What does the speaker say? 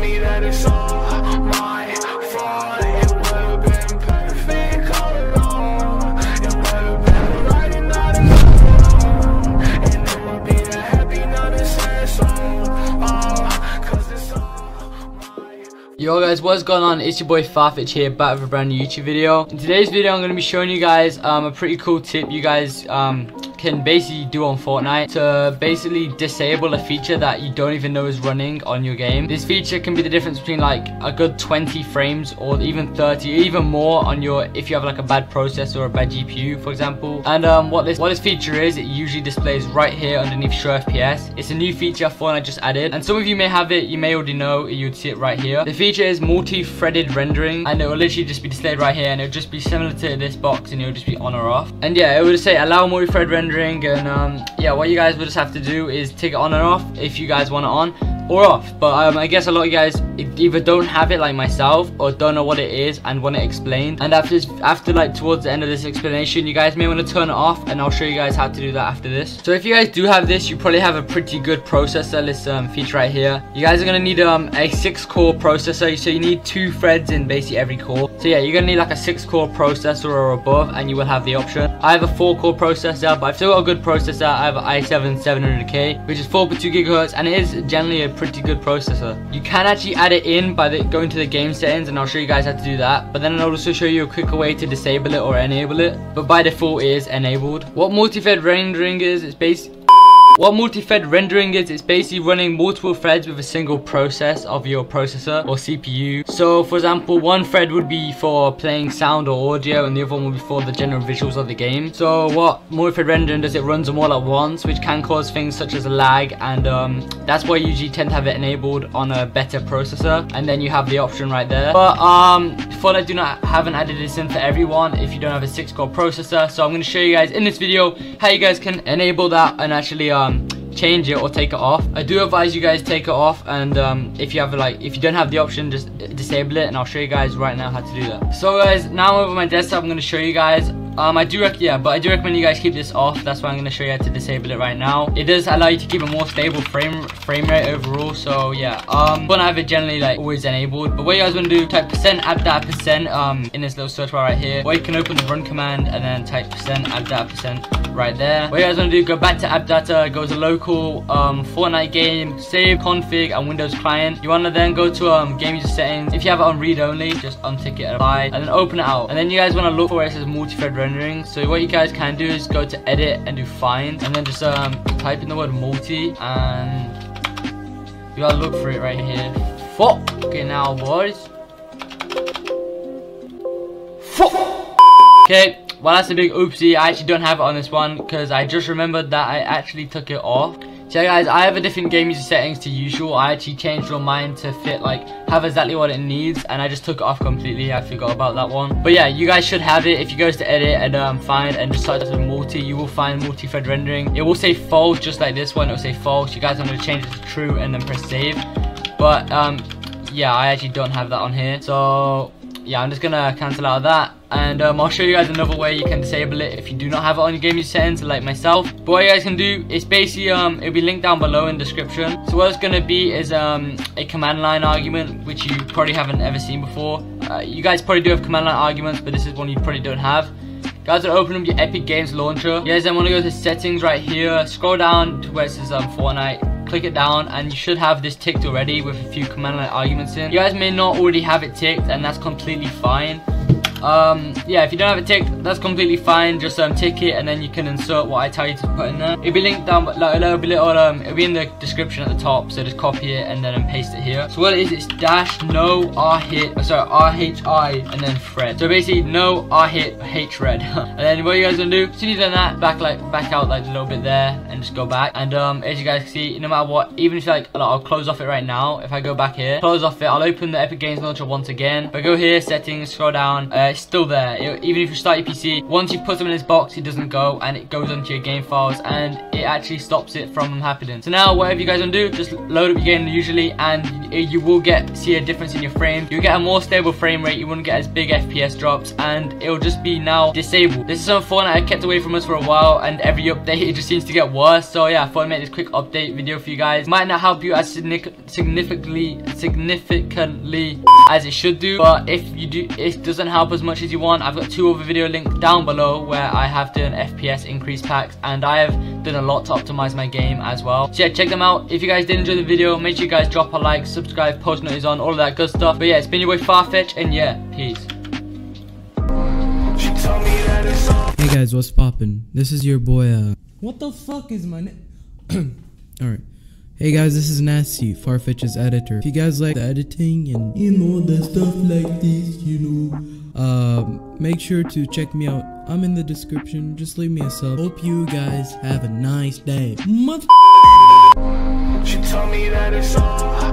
me that it's all my fault. It would've been perfect all along. It would've been right and not alone. And it won't be that happy, not a sad song. Cause it's all my fault. Yo guys, what's going on? It's your boy Farfetch here, back with a brand new YouTube video. In today's video, I'm going to be showing you guys a pretty cool tip you guys can basically do on Fortnite to basically disable a feature that you don't even know is running on your game. This feature can be the difference between like a good 20 frames or even 30 or even more on your, if you have like a bad processor or a bad GPU, for example. And what this feature is, it usually displays right here underneath show FPS. It's a new feature Fortnite just added, and some of you may have it, you may already know it, you'd see it right here. The feature is multi-threaded rendering, and it will literally just be displayed right here, and it'll just be similar to this box, and it'll just be on or off. And yeah, it would say allow multi-thread rendering. And yeah, what you guys would just have to do is tick it on and off if you guys want it on or off. But I guess a lot of you guys either don't have it like myself or don't know what it is and want it explained. And after like towards the end of this explanation, you guys may want to turn it off, and I'll show you guys how to do that after this. So if you guys do have this, you probably have a pretty good processor. This feature right here, you guys are going to need a 6-core processor. So you need 2 threads in basically every core. So yeah, you're going to need like a 6-core processor or above, and you will have the option. I have a 4-core processor, but I've still got a good processor. I have an i7 700K, which is 4.2 GHz, and it is generally a pretty good processor. You can actually add it in by going to the game settings, and I'll show you guys how to do that. But then I'll also show you a quicker way to disable it or enable it. But by default, it is enabled. What multi-thread rendering is, it's basically it's basically running multiple threads with a single process of your processor or CPU. So for example, one thread would be for playing sound or audio, and the other one would be for the general visuals of the game. So what multi-thread rendering does, it runs them all at once, which can cause things such as a lag, and that's why you usually tend to have it enabled on a better processor, and then you have the option right there. But Fortnite haven't added this in for everyone if you don't have a 6-core processor. So I'm going to show you guys in this video how you guys can enable that and actually change it or take it off. I do advise you guys take it off, and if you don't have the option, just disable it, and I'll show you guys right now how to do that. So guys, now I'm over my desktop. I'm going to show you guys I do recommend you guys keep this off. That's why I'm going to show you how to disable it right now. It does allow you to keep a more stable frame rate overall. So yeah, but I have it generally like always enabled. But what you guys want to do, type %add %, in this little search bar right here, or you can open the run command and then type %add %. Right there. What you guys want to do, go back to app data, go to local, Fortnite game, save config and Windows client. You want to then go to game user settings. If you have it on read only, just untick it and apply, and then open it out. And then you guys want to look for where it says multi-thread rendering. So what you guys can do is go to edit and do find, and then just type in the word multi, and you gotta look for it right here. Fuck. Okay, now boys. Fuck. Okay. Well, that's a big oopsie. I actually don't have it on this one because I just remembered that I actually took it off. So guys, I have a different game user settings to usual. I actually changed mine to fit have exactly what it needs, and I just took it off completely. I forgot about that one. But yeah, you guys should have it. If you go to edit and find and just type in multi, you will find multi-thread rendering. It will say false, just like this one. It will say false. You guys want to change it to true and then press save. But yeah, I actually don't have that on here. So yeah, I'm just gonna cancel out of that, and I'll show you guys another way you can disable it if you do not have it on your game user settings like myself. But what you guys can do is basically it'll be linked down below in the description. So what it's gonna be is a command line argument, which you probably haven't ever seen before. You guys probably do have command line arguments, but this is one you probably don't have. You guys will open up your Epic Games launcher. You guys then want to go to settings right here, scroll down to where it says Fortnite, click it down, and you should have this ticked already with a few command line arguments in. You guys may not already have it ticked, and that's completely fine. Yeah, if you don't have it ticked, that's completely fine. Just tick it, and then you can insert what I tell you to put in there. It'll be linked down, it'll be in the description at the top. So just copy it and then paste it here. So what it is, it's -rhi and then thread. So basically no rhi thread. And then what you guys gonna do? So you've done that, back out a little bit there, and just go back. And as you guys can see, no matter what, even if I'll close off it right now. If I go back here, close off it, I'll open the Epic Games launcher once again. But go here, settings, scroll down. it's still there. Even if you start your PC, once you put them in this box, it doesn't go, and it goes onto your game files, and it actually stops it from happening. So now, whatever you guys want to do, just load up your game usually, and you will see a difference in your frames. You'll get a more stable frame rate, you won't get as big FPS drops, and it'll just be now disabled. This is some Fortnite I kept away from us for a while, and every update it just seems to get worse. So yeah, I thought I'd make this quick update video for you guys. Might not help you as significantly as it should do, but if you do, it doesn't help as much as you want. I've got two other video links down below where I have done FPS increase packs, and I have done a lot to optimize my game as well. So yeah, check them out. If you guys did enjoy the video, make sure you guys drop a like, subscribe, post notice on, all of that good stuff. But yeah, it's been your boy Farfetch, and yeah, peace. Hey guys, what's poppin'? This is your boy, what the fuck is my name? Alright. Hey guys, this is Nasty, Farfetch's editor. If you guys like the editing and all that stuff like this, make sure to check me out. I'm in the description, just leave me a sub. Hope you guys have a nice day. Mother. She told me that it's all